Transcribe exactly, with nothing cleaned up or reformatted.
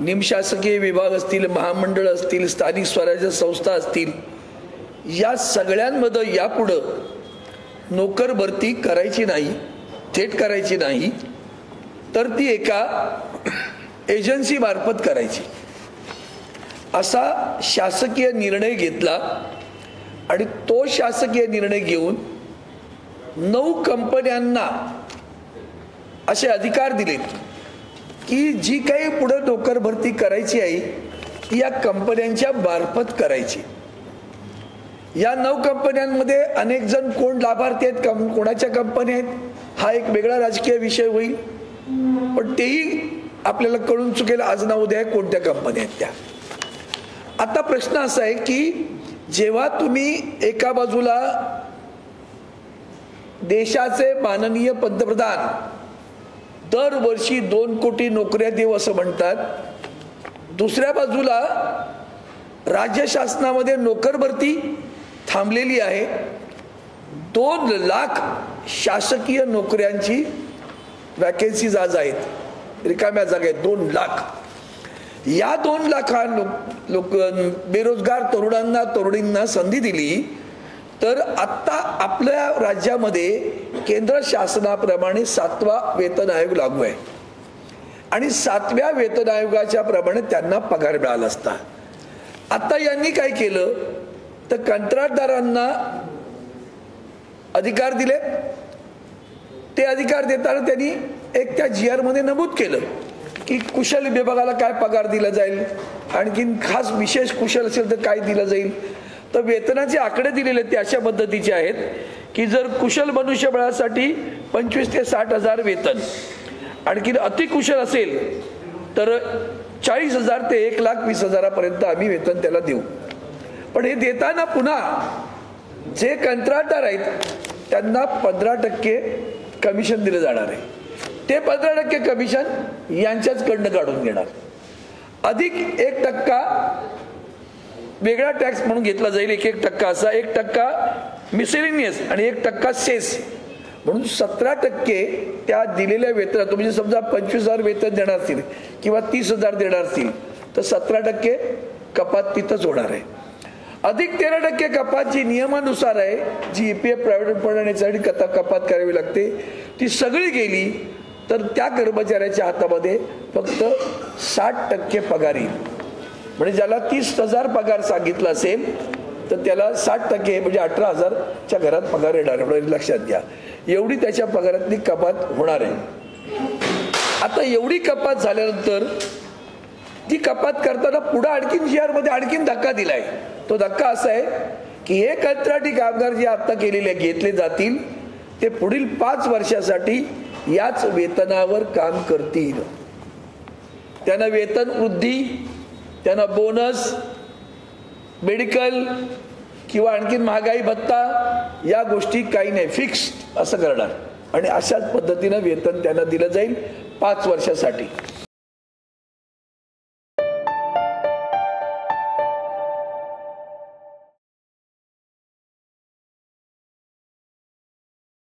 निमशासकीय विभाग असतील, महामंडळ असतील, स्थानिक स्वराज्य संस्था असतील, या सगळ्यांमध्ये यापुढे नोकर भरती करायची नाही, थेट करायची नाही, तर ती एका एजन्सी मार्फत करायची असा शासकीय निर्णय घेतला। आणि तो शासकीय निर्णय घेऊन नऊ कंपन्यांना असे अधिकार दिले की जी काही पुढे नोकर भरती करायची आहे ती या कंपन्यांच्या मार्फत करायची। या नऊ कंपन्यांमध्ये अनेक जण कोण लाभार्थी आहेत, कोणाच्या कंपन्या आहेत, हा एक वेगळा राजकीय विषय होईल, पण तेही आपल्याला कळून चुकेल आज ना उद्या कोणत्या कंपन्या आहेत त्या। आता प्रश्न असा आहे की जेव्हा तुम्ही एका बाजूला देशाचे माननीय पंतप्रधान दरवर्षी दोन कोटी नोकऱ्या देऊ असं म्हणतात, दुसऱ्या बाजूला राज्य शासनामध्ये नोकर भरती थांबलेली आहे, दोन लाख शासकीय नोकऱ्यांची वॅकन्सीज आज आहेत, रिकाम्या जागा आहेत दोन लाख। या दोन लाखा लोक बेरोजगार तरुणांना तरुणींना संधी दिली तर आत्ता आपल्या राज्यामध्ये केंद्र शासनाप्रमाणे सातवा वेतन आयोग लागू आहे आणि सातव्या वेतन आयोगाच्या प्रमाणे त्यांना पगार मिळाला असता। आता यांनी काय केलं तर कंत्राटदारांना अधिकार दिले, ते अधिकार देताना त्यांनी एक त्या जी आर मध्ये नमूद केलं की कुशल विभागाला काय पगार दिला जाईल, आणखीन खास विशेष कुशल असेल तर काय दिलं जाईल। तर वेतनाचे आकडे दिलेले ते अशा पद्धतीचे आहेत की जर कुशल मनुष्यबळासाठी पंचवीस ते साठ हजार वेतन, आणखीन अतिकुशल असेल तर चाळीस हजार ते एक लाख वीस हजारापर्यंत आम्ही वेतन त्याला देऊ। पण हे देताना पुन्हा जे कंत्राटदार आहेत त्यांना पंधरा टक्के कमिशन दिलं जाणार आहे, ते पंधरा टक्के कमिशन यांच्याच कडनं काढून घेणार, अधिक एक टक्का वेगळा टॅक्स म्हणून घेतला जाईल, एक एक टक्का असा, एक टक्का मिसेलिनियस आणि एक टक्का सेस, म्हणून सतरा टक्के त्या दिलेल्या वेतनात, म्हणजे समजा पंचवीस हजार वेतन देणार असतील किंवा तीस हजार देणार असतील तर सतरा टक्के कपात तिथंच होणार आहे, अधिक तेरा टक्के कपात जी नियमानुसार आहे, जी E P F private fund यासाठी कपात करावी लागते, ती सगळी गेली तर त्या कर्मचाऱ्याच्या हातामध्ये फक्त साठ टक्के पगार येईल। म्हणजे ज्याला तीस हजार पगार सांगितला असेल तर त्याला साठ टक्के म्हणजे अठरा हजारच्या घरात पगार येणार, म्हणजे लक्षात घ्या एवढी त्याच्या पगारातली कपात होणार आहे। आता एवढी कपात झाल्यानंतर ती कपात करताना पुढे आणखीन जी आर मध्ये आणखीन धक्का दिलाय, तो धक्का असा आहे की हे कंत्राटी कामगार जे आता केलेले घेतले जातील ते पुढील पाच वर्षासाठी याच वेतनावर काम करतील, त्यांना वेतन वृद्धी, त्यांना बोनस, मेडिकल किंवा आणखीन महागाई भत्ता या गोष्टी काही नाही, फिक्स्ड असं करणार आणि अशाच पद्धतीनं वेतन त्यांना दिलं जाईल पाच वर्षासाठी।